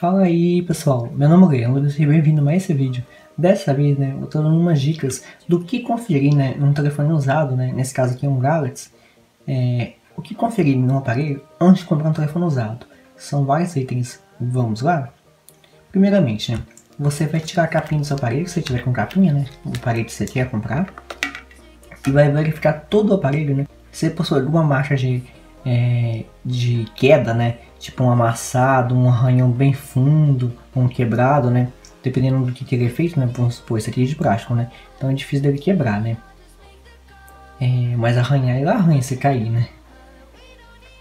Fala aí pessoal, meu nome é Leandro, seja bem-vindo a mais esse vídeo. Dessa vez, eu estou dando umas dicas do que conferir num telefone usado, nesse caso aqui é um Galaxy, o que conferir num aparelho antes de comprar um telefone usado. São vários itens, vamos lá? Primeiramente, você vai tirar a capinha do seu aparelho, se você tiver com capinha, o aparelho que você quer comprar, e vai verificar todo o aparelho, se ele possui alguma marcha de queda, tipo um amassado, um arranhão bem fundo, um quebrado, dependendo do que ele é feito, vamos supor, isso aqui é de plástico, então é difícil dele quebrar, mas arranhar, ele arranha se cair,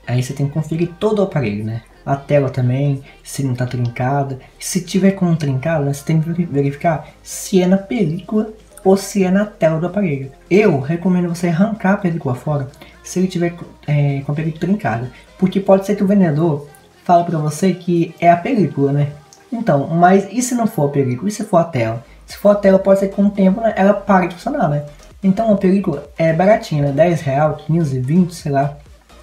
aí você tem que conferir todo o aparelho, a tela também, se não está trincada, se tiver com um trincado, você tem que verificar se é na película ou se é na tela do aparelho. Eu recomendo você arrancar a película fora se ele tiver com a película trincada, porque pode ser que o vendedor fale para você que é a película, Então, mas e se não for a película? E se for a tela? Se for a tela, pode ser que com o tempo ela pare de funcionar, Então a película é baratinha, R$10, 15, 20, sei lá,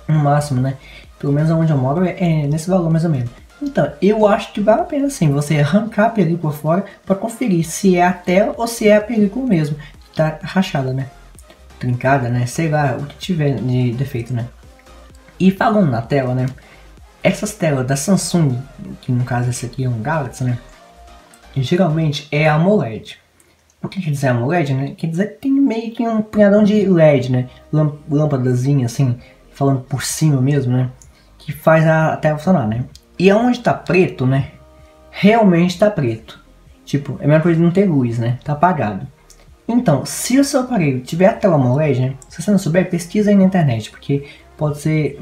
no máximo, Pelo menos onde eu moro é nesse valor mais ou menos. Então, eu acho que vale a pena sim você arrancar a película fora para conferir se é a tela ou se é a película mesmo. Tá rachada, Trincada, Sei lá, o que tiver de defeito, E falando na tela, Essas telas da Samsung, que no caso esse aqui é um Galaxy, Geralmente é AMOLED. O que quer dizer AMOLED, Quer dizer que tem meio que um punhadão de LED, Lâmpadazinha, assim, falando por cima mesmo, Que faz a tela funcionar, E aonde tá preto, Realmente tá preto. Tipo, é a mesma coisa de não ter luz, Tá apagado. Então, se o seu aparelho tiver a tela AMOLED, Se você não souber, pesquisa aí na internet, porque pode ser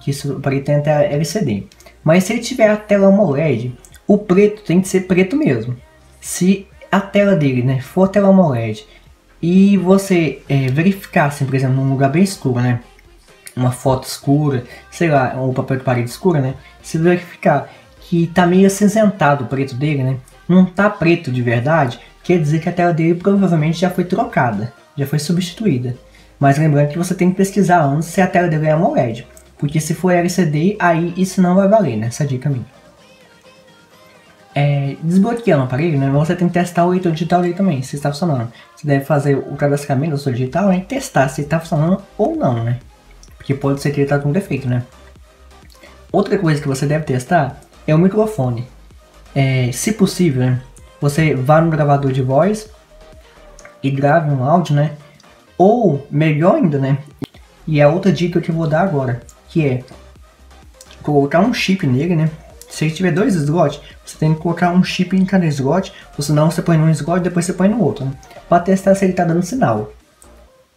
que o aparelho tenha até LCD. Mas se ele tiver a tela AMOLED, o preto tem que ser preto mesmo. Se a tela dele, for a tela AMOLED, e você verificar, assim, por exemplo, num lugar bem escuro, uma foto escura, sei lá, um papel de parede escura, se verificar que tá meio acinzentado o preto dele, não tá preto de verdade, quer dizer que a tela dele provavelmente já foi trocada, já foi substituída. Mas lembrando que você tem que pesquisar antes se a tela dele é AMOLED, porque se for LCD, aí isso não vai valer, Essa dica minha. Desbloqueando o aparelho, você tem que testar o leitor digital dele também, se está funcionando. Você deve fazer o cadastramento do seu digital, e testar se está funcionando ou não, Porque pode ser que ele está com defeito, Outra coisa que você deve testar é o microfone. Se possível, você vá no gravador de voz e grave um áudio, Ou, melhor ainda, E a outra dica que eu vou dar agora, que é colocar um chip nele, Se ele tiver dois slots, você tem que colocar um chip em cada slot, ou senão você põe num slot e depois você põe no outro, Para testar se ele está dando sinal.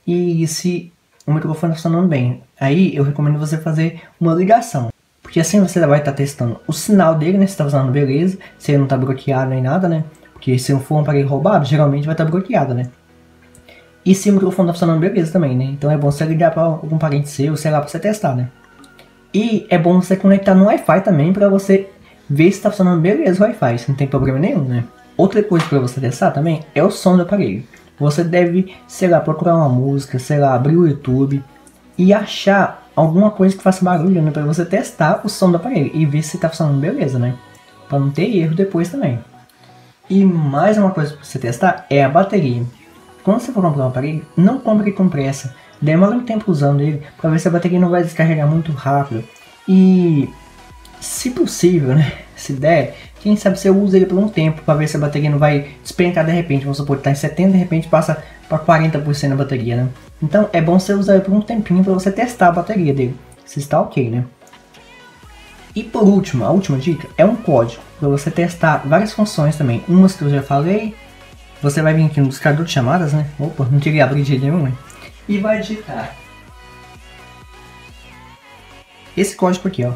E se o microfone funcionando bem, aí eu recomendo você fazer uma ligação, porque assim você vai estar testando o sinal dele, se está funcionando beleza, se ele não está bloqueado nem nada, Porque se for um aparelho roubado, geralmente vai estar bloqueado, E se o microfone está funcionando beleza também, Então é bom você ligar para algum parente seu, sei lá, para você testar, E é bom você conectar no Wi-Fi também, para você ver se está funcionando beleza o Wi-Fi, se não tem problema nenhum, Outra coisa para você testar também é o som do aparelho. Você deve, sei lá, procurar uma música, sei lá, abrir o YouTube e achar alguma coisa que faça barulho, para você testar o som do aparelho e ver se está funcionando beleza, Para não ter erro depois também. E mais uma coisa para você testar é a bateria. Quando você for comprar um aparelho, não compre com pressa. Demora um tempo usando ele para ver se a bateria não vai descarregar muito rápido. E se possível, se der, quem sabe você usa ele por um tempo para ver se a bateria não vai despencar de repente. Vamos supor que está em 70%, de repente passa para 40% da bateria, Então é bom você usar ele por um tempinho para você testar a bateria dele, se está ok, E por último, a última dica é um código para você testar várias funções também. Umas que eu já falei, você vai vir aqui no buscador de chamadas, Opa, não queria abrir de nenhum, E vai digitar esse código aqui,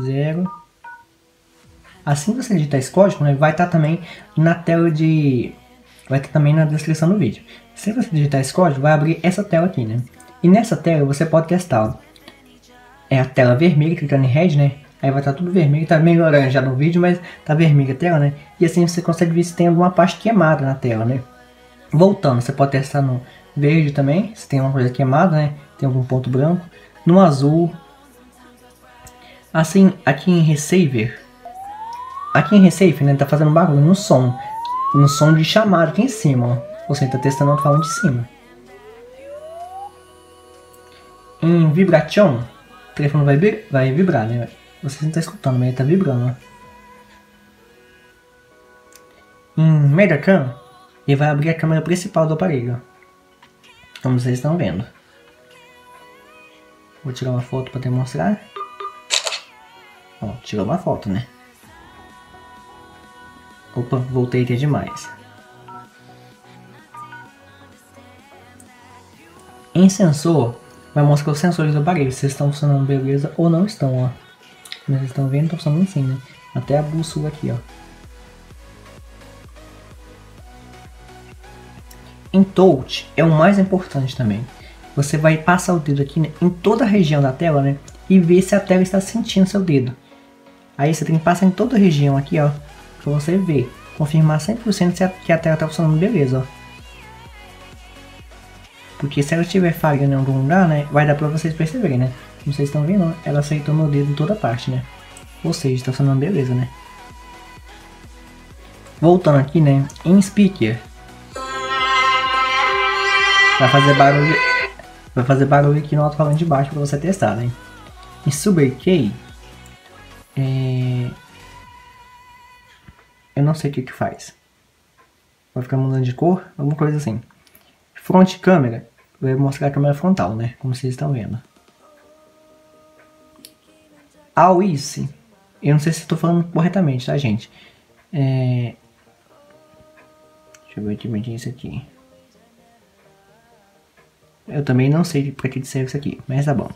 0. Assim que você digitar esse código, vai estar também na tela de... vai estar também na descrição do vídeo. Se você digitar esse código, vai abrir essa tela aqui, E nessa tela você pode testar. É a tela vermelha, clicando em red, Aí vai estar tudo vermelho, tá meio laranja já no vídeo, mas tá vermelha a tela, E assim você consegue ver se tem alguma parte queimada na tela, Voltando, você pode testar no verde também, se tem alguma coisa queimada, Tem algum ponto branco. No azul. Assim, aqui em Receiver, né, tá fazendo barulho no som de chamada aqui em cima, ó. Você tá testando o falando de cima. Em vibração, o telefone vai vibrar, né? Você não tá escutando, mas ele tá vibrando, ó. Em Medacam, ele vai abrir a câmera principal do aparelho, como vocês estão vendo. Vou tirar uma foto para demonstrar. Ó, tirou uma foto, né? Opa, voltei aqui demais. Em sensor, vai mostrar os sensores do aparelho, se estão funcionando beleza ou não estão, ó. Mas vocês estão vendo, estão funcionando assim, né? Até a bússola aqui, ó. Em touch, é o mais importante também. Você vai passar o dedo aqui, né, em toda a região da tela, né? E ver se a tela está sentindo seu dedo. Aí você tem que passar em toda a região aqui, ó, pra você ver, confirmar 100% que a tela tá funcionando beleza, ó. Porque se ela estiver falhando em algum lugar, né, vai dar pra vocês perceberem, né. Como vocês estão vendo, ela aceitou meu dedo em toda parte, né. Ou seja, tá funcionando beleza, né. Voltando aqui, né, em speaker. Vai fazer barulho aqui no alto-falante de baixo pra você testar, né. Em SuberK, eu não sei o que faz. Vai ficar mudando de cor, alguma coisa assim. Front câmera, vai mostrar a câmera frontal, né? Como vocês estão vendo. AUIS, eu não sei se estou falando corretamente, tá, gente? Deixa eu ver aqui isso aqui. Eu também não sei pra que serve isso aqui, mas tá bom.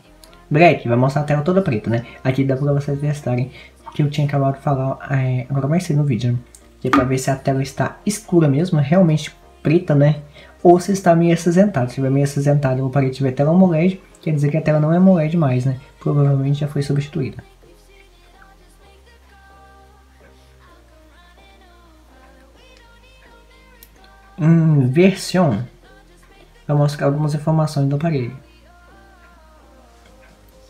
Black, vai mostrar a tela toda preta, né? Aqui dá pra vocês testarem, que eu tinha acabado de falar agora mais cedo no vídeo, né? Que é pra ver se a tela está escura mesmo, realmente preta, né? Ou se está meio acinzentada. Se estiver meio acinzentada, o aparelho tiver tela AMOLED, quer dizer que a tela não é AMOLED mais, né? Provavelmente já foi substituída. Em versão, vai mostrar algumas informações do aparelho.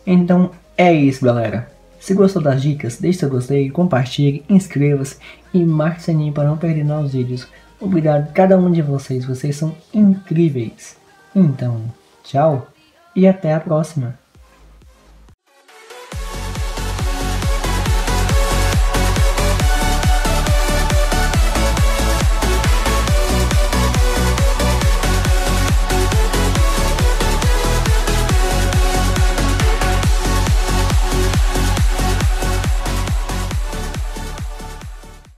Então é isso, galera. Se gostou das dicas, deixe seu gostei, compartilhe, inscreva-se e marque o sininho para não perder novos vídeos. Obrigado a cada um de vocês, vocês são incríveis. Então, tchau e até a próxima.